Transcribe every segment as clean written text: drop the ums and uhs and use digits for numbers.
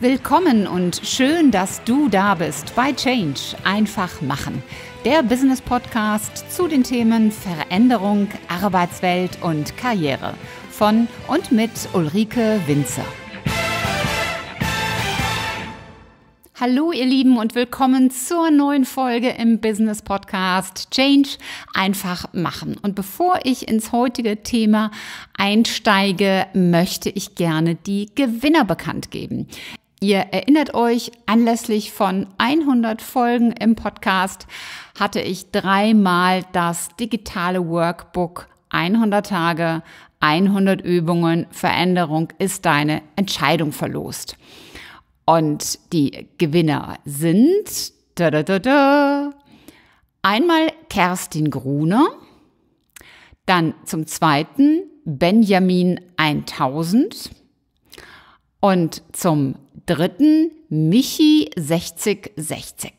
Willkommen und schön, dass du da bist bei Change – Einfach machen, der Business-Podcast zu den Themen Veränderung, Arbeitswelt und Karriere von und mit Ulrike Winzer. Hallo ihr Lieben und willkommen zur neuen Folge im Business Podcast Change – Einfach machen. Und bevor ich ins heutige Thema einsteige, möchte ich gerne die Gewinner bekannt geben. Ihr erinnert euch, anlässlich von 100 Folgen im Podcast hatte ich dreimal das digitale Workbook 100 Tage, 100 Übungen, Veränderung ist deine Entscheidung verlost. Und die Gewinner sind einmal Kerstin Gruner, dann zum zweiten Benjamin 1000 und zum dritten Michi 6060.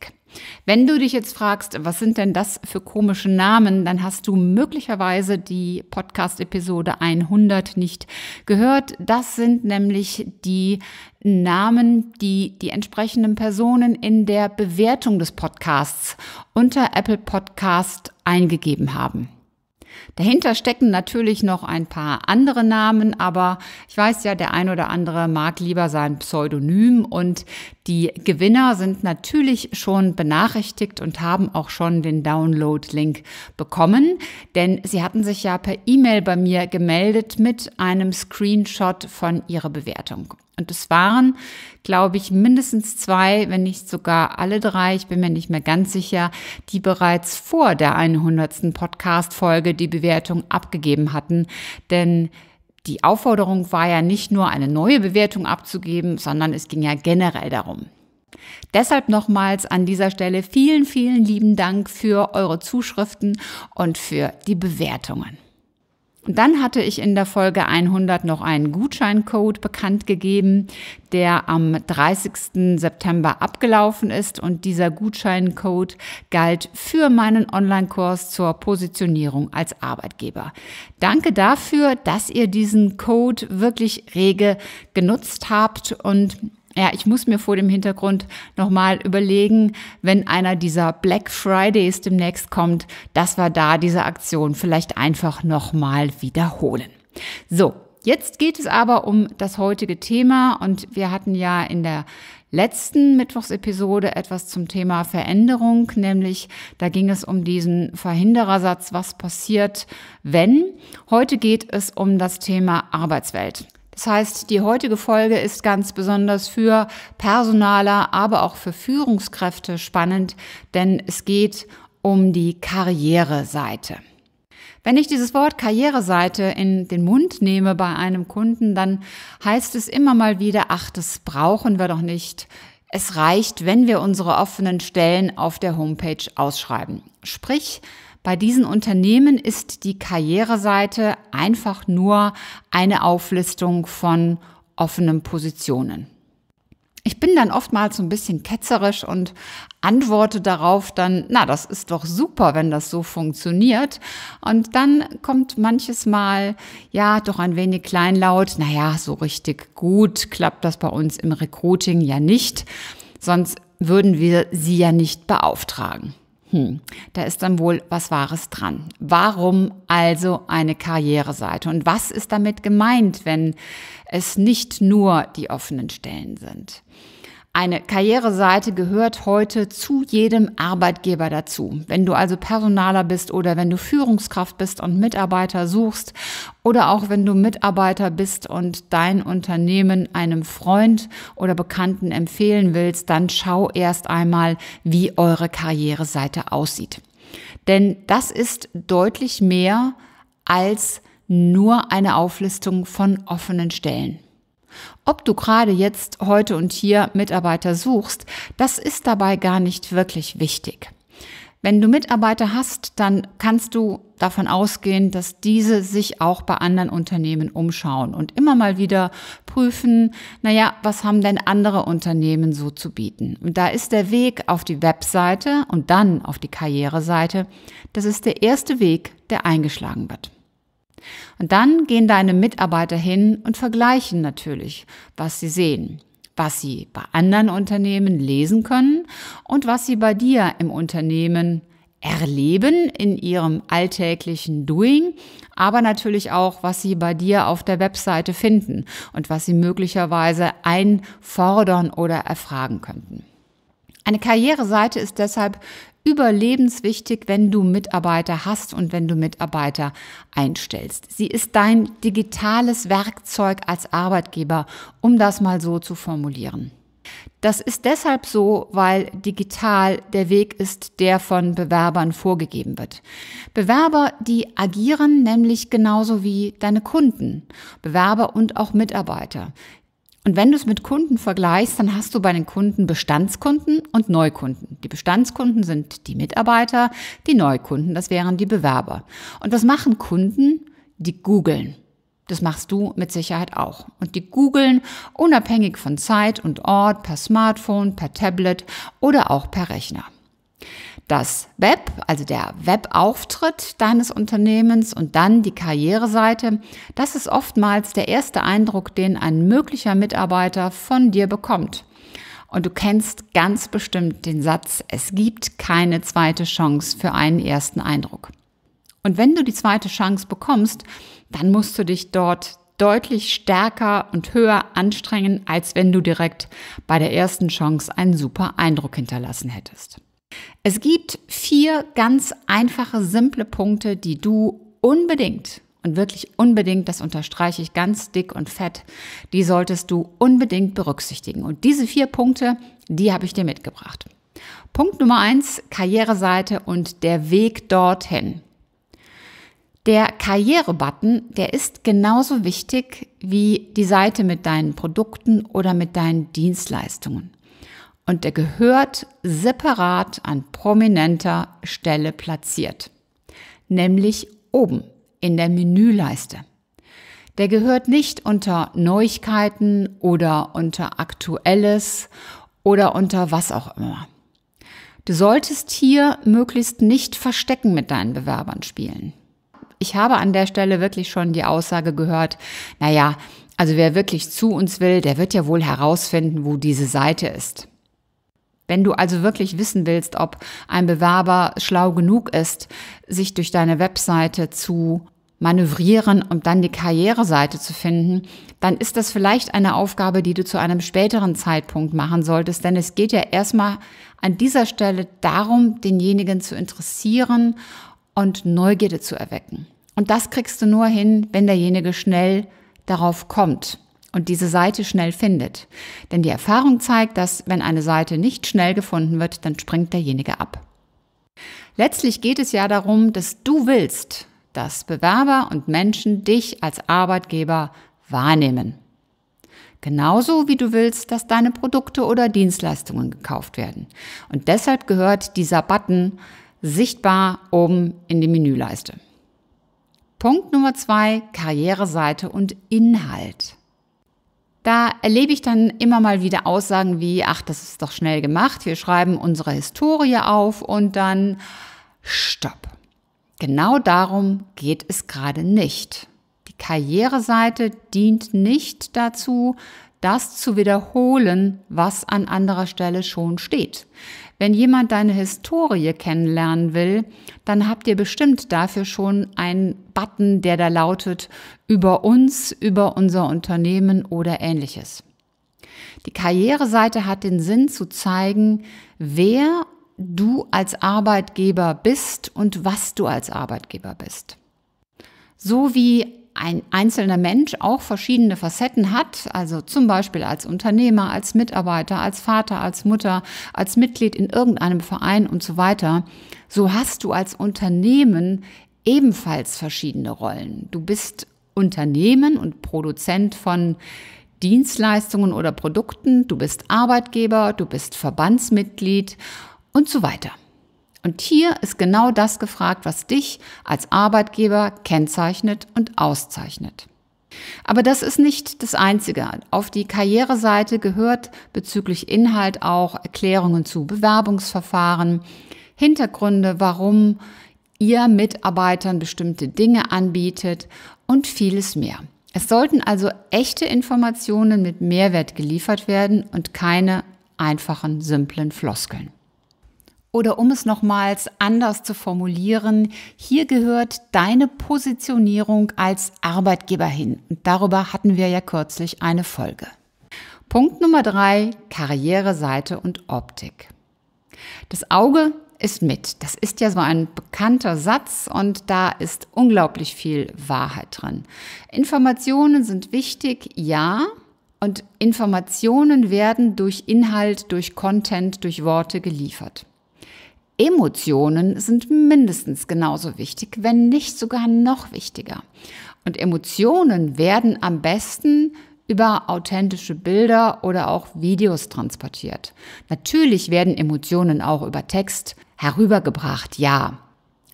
Wenn du dich jetzt fragst, was sind denn das für komische Namen, dann hast du möglicherweise die Podcast-Episode 100 nicht gehört. Das sind nämlich die Namen, die die entsprechenden Personen in der Bewertung des Podcasts unter Apple Podcast eingegeben haben. Dahinter stecken natürlich noch ein paar andere Namen, aber ich weiß ja, der ein oder andere mag lieber sein Pseudonym und die Gewinner sind natürlich schon benachrichtigt und haben auch schon den Download-Link bekommen, denn sie hatten sich ja per E-Mail bei mir gemeldet mit einem Screenshot von ihrer Bewertung. Und es waren, glaube ich, mindestens zwei, wenn nicht sogar alle drei, ich bin mir nicht mehr ganz sicher, die bereits vor der 100. Podcast-Folge die Bewertung abgegeben hatten. Denn die Aufforderung war ja nicht nur eine neue Bewertung abzugeben, sondern es ging ja generell darum. Deshalb nochmals an dieser Stelle vielen, vielen lieben Dank für eure Zuschriften und für die Bewertungen. Und dann hatte ich in der Folge 100 noch einen Gutscheincode bekannt gegeben, der am 30. September abgelaufen ist. Und dieser Gutscheincode galt für meinen Online-Kurs zur Positionierung als Arbeitgeber. Danke dafür, dass ihr diesen Code wirklich rege genutzt habt. Und ja, ich muss mir vor dem Hintergrund nochmal überlegen, wenn einer dieser Black Fridays demnächst kommt, dass wir da diese Aktion vielleicht einfach nochmal wiederholen. So, jetzt geht es aber um das heutige Thema und wir hatten ja in der letzten Mittwochsepisode etwas zum Thema Veränderung, nämlich da ging es um diesen Verhinderersatz, was passiert, wenn. Heute geht es um das Thema Arbeitswelt. Das heißt, die heutige Folge ist ganz besonders für Personaler, aber auch für Führungskräfte spannend, denn es geht um die Karriereseite. Wenn ich dieses Wort Karriereseite in den Mund nehme bei einem Kunden, dann heißt es immer mal wieder, ach, das brauchen wir doch nicht. Es reicht, wenn wir unsere offenen Stellen auf der Homepage ausschreiben. Sprich, bei diesen Unternehmen ist die Karriereseite einfach nur eine Auflistung von offenen Positionen. Ich bin dann oftmals so ein bisschen ketzerisch und antworte darauf dann, na, das ist doch super, wenn das so funktioniert. Und dann kommt manches Mal, ja, doch ein wenig kleinlaut, naja, so richtig gut klappt das bei uns im Recruiting ja nicht, sonst würden wir sie ja nicht beauftragen. Da ist dann wohl was Wahres dran. Warum also eine Karriereseite? Und was ist damit gemeint, wenn es nicht nur die offenen Stellen sind? Eine Karriereseite gehört heute zu jedem Arbeitgeber dazu. Wenn du also Personaler bist oder wenn du Führungskraft bist und Mitarbeiter suchst oder auch wenn du Mitarbeiter bist und dein Unternehmen einem Freund oder Bekannten empfehlen willst, dann schau erst einmal, wie eure Karriereseite aussieht. Denn das ist deutlich mehr als nur eine Auflistung von offenen Stellen. Ob du gerade jetzt heute und hier Mitarbeiter suchst, das ist dabei gar nicht wirklich wichtig. Wenn du Mitarbeiter hast, dann kannst du davon ausgehen, dass diese sich auch bei anderen Unternehmen umschauen und immer mal wieder prüfen, naja, was haben denn andere Unternehmen so zu bieten? Und da ist der Weg auf die Webseite und dann auf die Karriereseite, das ist der erste Weg, der eingeschlagen wird. Und dann gehen deine Mitarbeiter hin und vergleichen natürlich, was sie sehen. was Sie bei anderen Unternehmen lesen können und was Sie bei dir im Unternehmen erleben in Ihrem alltäglichen Doing, aber natürlich auch, was Sie bei dir auf der Webseite finden und was Sie möglicherweise einfordern oder erfragen könnten. Eine Karriereseite ist deshalb überlebenswichtig, wenn du Mitarbeiter hast und wenn du Mitarbeiter einstellst. Sie ist dein digitales Werkzeug als Arbeitgeber, um das mal so zu formulieren. Das ist deshalb so, weil digital der Weg ist, der von Bewerbern vorgegeben wird. Bewerber, die agieren nämlich genauso wie deine Kunden, Bewerber und auch Mitarbeiter. Und wenn du es mit Kunden vergleichst, dann hast du bei den Kunden Bestandskunden und Neukunden. Die Bestandskunden sind die Mitarbeiter, die Neukunden, das wären die Bewerber. Und was machen Kunden? Die googeln. Das machst du mit Sicherheit auch. Und die googeln unabhängig von Zeit und Ort, per Smartphone, per Tablet oder auch per Rechner. Das Web, also der Webauftritt deines Unternehmens und dann die Karriereseite, das ist oftmals der erste Eindruck, den ein möglicher Mitarbeiter von dir bekommt. Und du kennst ganz bestimmt den Satz, es gibt keine zweite Chance für einen ersten Eindruck. Und wenn du die zweite Chance bekommst, dann musst du dich dort deutlich stärker und höher anstrengen, als wenn du direkt bei der ersten Chance einen super Eindruck hinterlassen hättest. Es gibt 4 ganz einfache, simple Punkte, die du unbedingt und wirklich unbedingt, das unterstreiche ich ganz dick und fett, die solltest du unbedingt berücksichtigen. Und diese 4 Punkte, die habe ich dir mitgebracht. Punkt Nummer 1, Karriereseite und der Weg dorthin. Der Karriere-Button, der ist genauso wichtig wie die Seite mit deinen Produkten oder mit deinen Dienstleistungen. Und der gehört separat an prominenter Stelle platziert, nämlich oben in der Menüleiste. Der gehört nicht unter Neuigkeiten oder unter Aktuelles oder unter was auch immer. Du solltest hier möglichst nicht verstecken mit deinen Bewerbern spielen. Ich habe an der Stelle wirklich schon die Aussage gehört, naja, also wer wirklich zu uns will, der wird ja wohl herausfinden, wo diese Seite ist. Wenn du also wirklich wissen willst, ob ein Bewerber schlau genug ist, sich durch deine Webseite zu manövrieren und dann die Karriereseite zu finden, dann ist das vielleicht eine Aufgabe, die du zu einem späteren Zeitpunkt machen solltest. Denn es geht ja erstmal an dieser Stelle darum, denjenigen zu interessieren und Neugierde zu erwecken. Und das kriegst du nur hin, wenn derjenige schnell darauf kommt und diese Seite schnell findet. Denn die Erfahrung zeigt, dass wenn eine Seite nicht schnell gefunden wird, dann springt derjenige ab. Letztlich geht es ja darum, dass du willst, dass Bewerber und Menschen dich als Arbeitgeber wahrnehmen. Genauso wie du willst, dass deine Produkte oder Dienstleistungen gekauft werden. Und deshalb gehört dieser Button sichtbar oben in die Menüleiste. Punkt Nummer 2, Karriereseite und Inhalt. Da erlebe ich dann immer mal wieder Aussagen wie, ach, das ist doch schnell gemacht, wir schreiben unsere Historie auf und dann stopp. Genau darum geht es gerade nicht. Die Karriereseite dient nicht dazu, das zu wiederholen, was an anderer Stelle schon steht. Wenn jemand deine Historie kennenlernen will, dann habt ihr bestimmt dafür schon einen Button, der da lautet, über uns, über unser Unternehmen oder ähnliches. Die Karriereseite hat den Sinn zu zeigen, wer du als Arbeitgeber bist und was du als Arbeitgeber bist. So wie ein einzelner Mensch auch verschiedene Facetten hat, also zum Beispiel als Unternehmer, als Mitarbeiter, als Vater, als Mutter, als Mitglied in irgendeinem Verein und so weiter, so hast du als Unternehmen ebenfalls verschiedene Rollen. Du bist Unternehmen und Produzent von Dienstleistungen oder Produkten, du bist Arbeitgeber, du bist Verbandsmitglied und so weiter. Und hier ist genau das gefragt, was dich als Arbeitgeber kennzeichnet und auszeichnet. Aber das ist nicht das Einzige. Auf die Karriereseite gehört bezüglich Inhalt auch Erklärungen zu Bewerbungsverfahren, Hintergründe, warum ihr Mitarbeitern bestimmte Dinge anbietet und vieles mehr. Es sollten also echte Informationen mit Mehrwert geliefert werden und keine einfachen, simplen Floskeln. Oder um es nochmals anders zu formulieren, hier gehört deine Positionierung als Arbeitgeber hin. Und darüber hatten wir ja kürzlich eine Folge. Punkt Nummer 3, Karriere, Seite und Optik. Das Auge ist mit. Das ist ja so ein bekannter Satz und da ist unglaublich viel Wahrheit drin. Informationen sind wichtig, ja. Und Informationen werden durch Inhalt, durch Content, durch Worte geliefert. Emotionen sind mindestens genauso wichtig, wenn nicht sogar noch wichtiger. Und Emotionen werden am besten über authentische Bilder oder auch Videos transportiert. Natürlich werden Emotionen auch über Text herübergebracht, ja.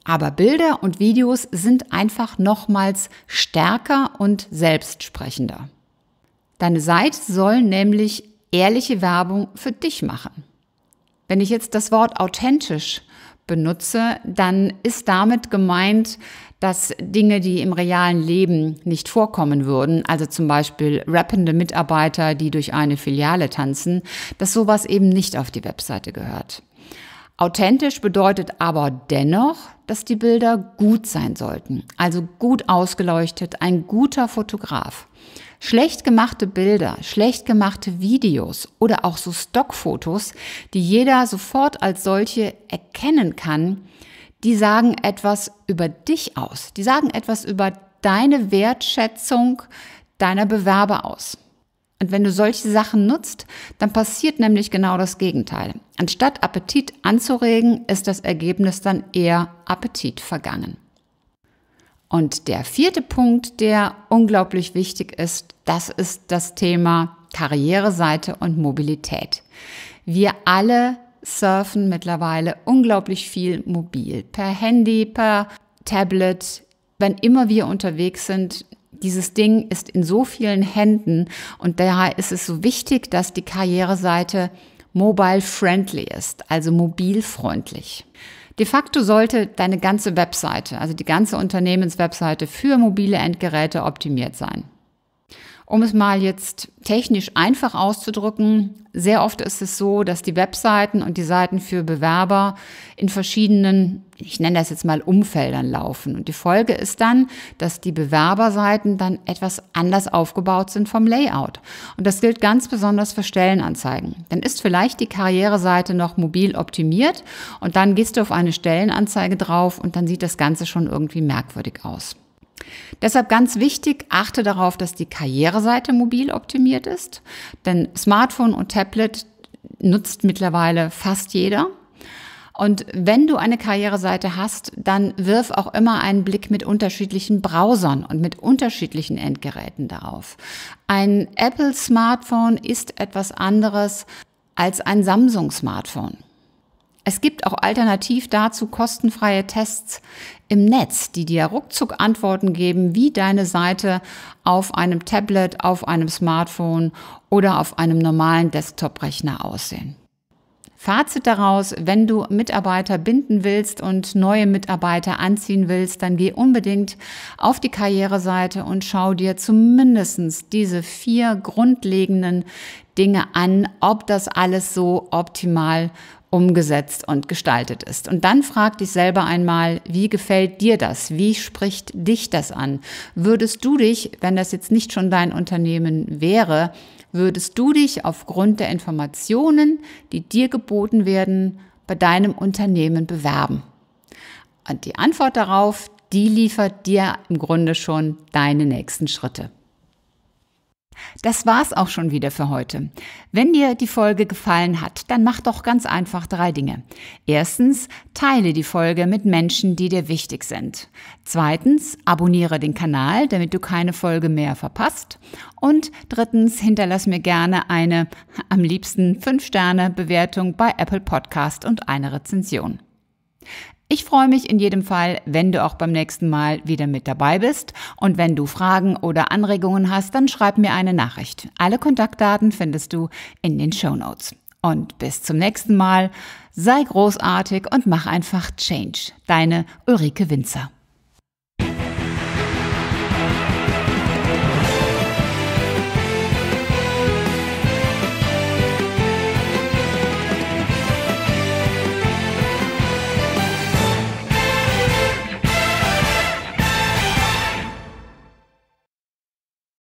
Aber Bilder und Videos sind einfach nochmals stärker und selbstsprechender. Deine Seite soll nämlich ehrliche Werbung für dich machen. Wenn ich jetzt das Wort authentisch benutze, dann ist damit gemeint, dass Dinge, die im realen Leben nicht vorkommen würden, also zum Beispiel rappende Mitarbeiter, die durch eine Filiale tanzen, dass sowas eben nicht auf die Webseite gehört. Authentisch bedeutet aber dennoch, dass die Bilder gut sein sollten, also gut ausgeleuchtet, ein guter Fotograf. Schlecht gemachte Bilder, schlecht gemachte Videos oder auch so Stockfotos, die jeder sofort als solche erkennen kann, die sagen etwas über dich aus. Die sagen etwas über deine Wertschätzung deiner Bewerber aus. Und wenn du solche Sachen nutzt, dann passiert nämlich genau das Gegenteil. Anstatt Appetit anzuregen, ist das Ergebnis dann eher Appetit vergangen. Und der vierte Punkt, der unglaublich wichtig ist das Thema Karriereseite und Mobilität. Wir alle surfen mittlerweile unglaublich viel mobil. Per Handy, per Tablet, wenn immer wir unterwegs sind. Dieses Ding ist in so vielen Händen und daher ist es so wichtig, dass die Karriereseite mobile-friendly ist, also mobilfreundlich. De facto sollte deine ganze Webseite, also die ganze Unternehmenswebseite für mobile Endgeräte optimiert sein. Um es mal jetzt technisch einfach auszudrücken, sehr oft ist es so, dass die Webseiten und die Seiten für Bewerber in verschiedenen, ich nenne das jetzt mal Umfeldern laufen. Und die Folge ist dann, dass die Bewerberseiten dann etwas anders aufgebaut sind vom Layout. Und das gilt ganz besonders für Stellenanzeigen. Dann ist vielleicht die Karriereseite noch mobil optimiert und dann gehst du auf eine Stellenanzeige drauf und dann sieht das Ganze schon irgendwie merkwürdig aus. Deshalb ganz wichtig, achte darauf, dass die Karriereseite mobil optimiert ist, denn Smartphone und Tablet nutzt mittlerweile fast jeder. Und wenn du eine Karriereseite hast, dann wirf auch immer einen Blick mit unterschiedlichen Browsern und mit unterschiedlichen Endgeräten darauf. Ein Apple-Smartphone ist etwas anderes als ein Samsung-Smartphone. Es gibt auch alternativ dazu kostenfreie Tests im Netz, die dir ruckzuck Antworten geben, wie deine Seite auf einem Tablet, auf einem Smartphone oder auf einem normalen Desktop-Rechner aussehen. Fazit daraus, wenn du Mitarbeiter binden willst und neue Mitarbeiter anziehen willst, dann geh unbedingt auf die Karriereseite und schau dir zumindest diese 4 grundlegenden Dinge an, ob das alles so optimal funktioniert, umgesetzt und gestaltet ist. Und dann frag dich selber einmal, wie gefällt dir das? Wie spricht dich das an? Würdest du dich, wenn das jetzt nicht schon dein Unternehmen wäre, würdest du dich aufgrund der Informationen, die dir geboten werden, bei deinem Unternehmen bewerben? Und die Antwort darauf, die liefert dir im Grunde schon deine nächsten Schritte. Das war's auch schon wieder für heute. Wenn dir die Folge gefallen hat, dann mach doch ganz einfach 3 Dinge. Erstens, teile die Folge mit Menschen, die dir wichtig sind. Zweitens, abonniere den Kanal, damit du keine Folge mehr verpasst. Und drittens, hinterlass mir gerne eine, am liebsten 5-Sterne-Bewertung bei Apple Podcast und eine Rezension. Ich freue mich in jedem Fall, wenn du auch beim nächsten Mal wieder mit dabei bist. Und wenn du Fragen oder Anregungen hast, dann schreib mir eine Nachricht. Alle Kontaktdaten findest du in den Shownotes. Und bis zum nächsten Mal, sei großartig und mach einfach Change. Deine Ulrike Winzer.